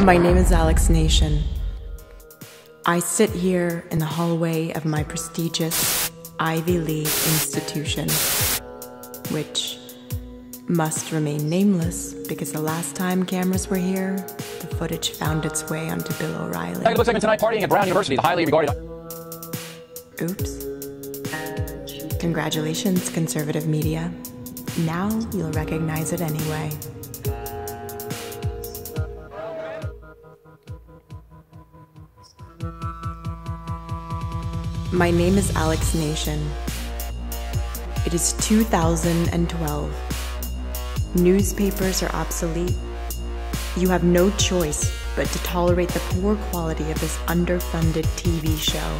My name is Alex Nation. I sit here in the hallway of my prestigious Ivy League institution, which must remain nameless because the last time cameras were here, the footage found its way onto Bill O'Reilly. It looks like tonight partying at Brown University, the highly regarded. Oops. Congratulations, conservative media. Now you'll recognize it anyway. My name is Alex Nation. It is 2012. Newspapers are obsolete. You have no choice but to tolerate the poor quality of this underfunded TV show.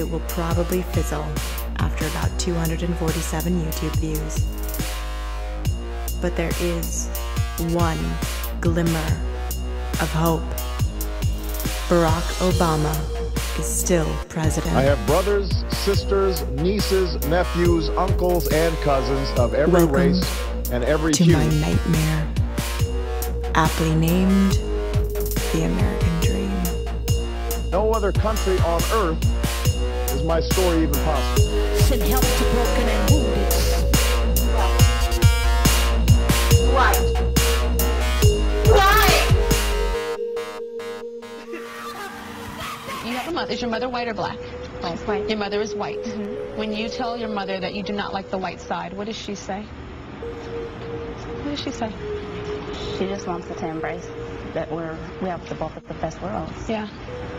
It will probably fizzle after about 247 YouTube views. But there is one glimmer of hope. Barack Obama is still president. I have brothers, sisters, nieces, nephews, uncles, and cousins of every Welcome race and every to hue. My nightmare, aptly named the American Dream. No other country on earth is my story even possible. Send help to broken and wounded. You have a mother. Is your mother white or black? Black. White. Your mother is white. Mm-hmm. When you tell your mother that you do not like the white side, what does she say? What does she say? She just wants us to embrace that we have the bulk of the best worlds. Yeah.